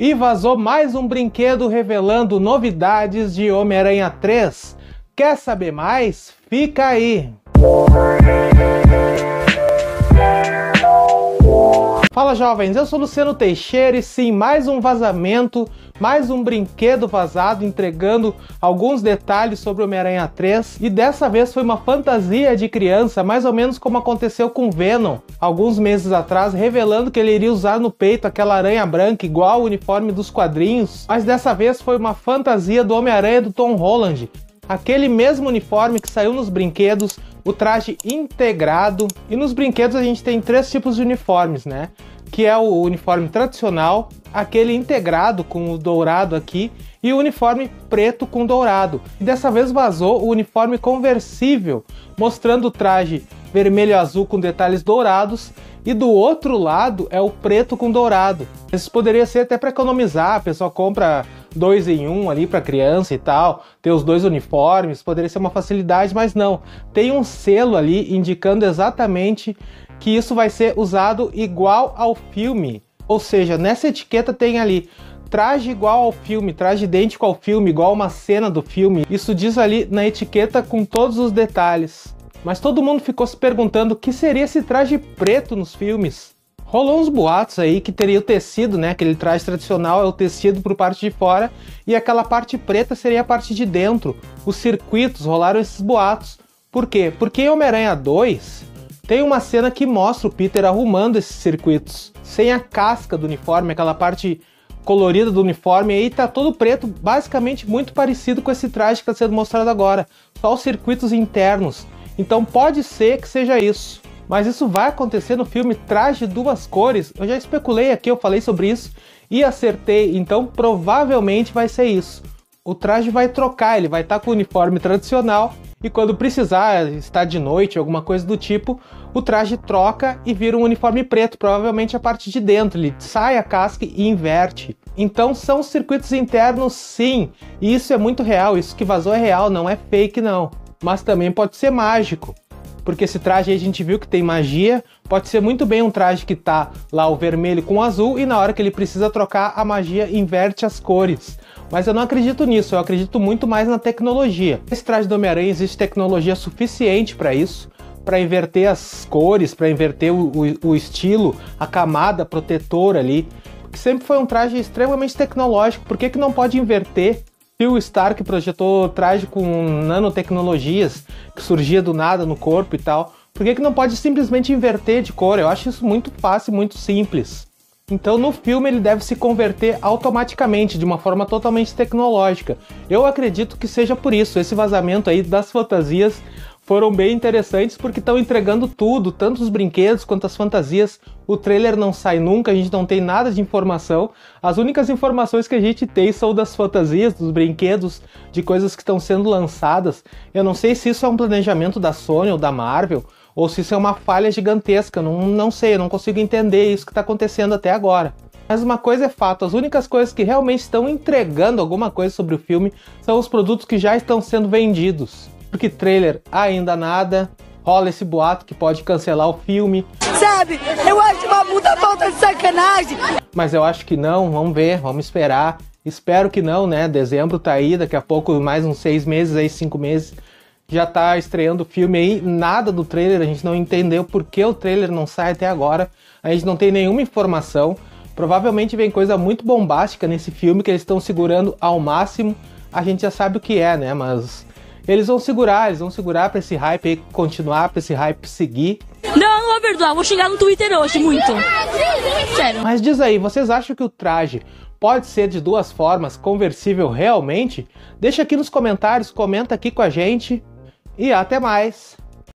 E vazou mais um brinquedo revelando novidades de Homem-Aranha 3. Quer saber mais? Fica aí! Fala jovens, eu sou Luciano Teixeira e sim, mais um vazamento, mais um brinquedo vazado entregando alguns detalhes sobre Homem-Aranha 3, e dessa vez foi uma fantasia de criança, mais ou menos como aconteceu com Venom alguns meses atrás, revelando que ele iria usar no peito aquela aranha branca igual o uniforme dos quadrinhos, mas dessa vez foi uma fantasia do Homem-Aranha do Tom Holland, aquele mesmo uniforme que saiu nos brinquedos, o traje integrado. E nos brinquedos a gente tem três tipos de uniformes, né? Que é o uniforme tradicional, aquele integrado com o dourado aqui, e o uniforme preto com dourado. E dessa vez vazou o uniforme conversível, mostrando o traje vermelho e azul com detalhes dourados, e do outro lado é o preto com dourado. Esse poderia ser até para economizar, a pessoa compra 2 em 1 ali para criança e tal, ter os dois uniformes, poderia ser uma facilidade, mas não. Tem um selo ali indicando exatamente que isso vai ser usado igual ao filme. Ou seja, nessa etiqueta tem ali traje igual ao filme, traje idêntico ao filme, igual uma cena do filme. Isso diz ali na etiqueta com todos os detalhes. Mas todo mundo ficou se perguntando o que seria esse traje preto nos filmes. Rolou uns boatos aí que teria o tecido, né? Aquele traje tradicional é o tecido por parte de fora e aquela parte preta seria a parte de dentro. Os circuitos, rolaram esses boatos. Por quê? Porque em Homem-Aranha 2 tem uma cena que mostra o Peter arrumando esses circuitos. Sem a casca do uniforme, aquela parte colorida do uniforme, aí tá todo preto, basicamente muito parecido com esse traje que está sendo mostrado agora. Só os circuitos internos. Então pode ser que seja isso. Mas isso vai acontecer no filme Traje de Duas Cores? Eu já especulei aqui, eu falei sobre isso e acertei, então provavelmente vai ser isso. O traje vai trocar, ele vai estar com o uniforme tradicional e quando precisar, estar de noite, alguma coisa do tipo, o traje troca e vira um uniforme preto, provavelmente a parte de dentro, ele sai a casca e inverte. Então são circuitos internos sim, e isso é muito real, isso que vazou é real, não é fake não. Mas também pode ser mágico. Porque esse traje aí a gente viu que tem magia, pode ser muito bem um traje que tá lá o vermelho com o azul e na hora que ele precisa trocar a magia inverte as cores. Mas eu não acredito nisso, eu acredito muito mais na tecnologia. Esse traje do Homem-Aranha existe tecnologia suficiente para isso, para inverter as cores, para inverter o estilo, a camada protetora ali, que sempre foi um traje extremamente tecnológico, por que que não pode inverter? Phil Stark projetou traje com nanotecnologias que surgia do nada no corpo e tal. Por que que não pode simplesmente inverter de cor? Eu acho isso muito fácil, muito simples. Então no filme ele deve se converter automaticamente, de uma forma totalmente tecnológica. Eu acredito que seja por isso. Esse vazamento aí das fantasias foram bem interessantes porque estão entregando tudo, tanto os brinquedos quanto as fantasias. O trailer não sai nunca, a gente não tem nada de informação. As únicas informações que a gente tem são das fantasias, dos brinquedos, de coisas que estão sendo lançadas. Eu não sei se isso é um planejamento da Sony ou da Marvel, ou se isso é uma falha gigantesca. Não sei, eu não consigo entender isso que está acontecendo até agora. Mas uma coisa é fato, as únicas coisas que realmente estão entregando alguma coisa sobre o filme são os produtos que já estão sendo vendidos. Porque trailer ainda nada, rola esse boato que pode cancelar o filme. Sabe, eu acho uma puta falta de sacanagem. Mas eu acho que não, vamos ver, vamos esperar. Espero que não, né? Dezembro tá aí, daqui a pouco mais uns 6 meses, aí 5 meses. Já tá estreando o filme aí, nada do trailer, a gente não entendeu por que o trailer não sai até agora. A gente não tem nenhuma informação. Provavelmente vem coisa muito bombástica nesse filme que eles estão segurando ao máximo. A gente já sabe o que é, né? Mas eles vão segurar pra esse hype aí continuar, pra esse hype seguir. Não, não vou perdoar, vou xingar no Twitter hoje, muito. Sério. Mas diz aí, vocês acham que o traje pode ser de duas formas, conversível realmente? Deixa aqui nos comentários, comenta aqui com a gente. E até mais!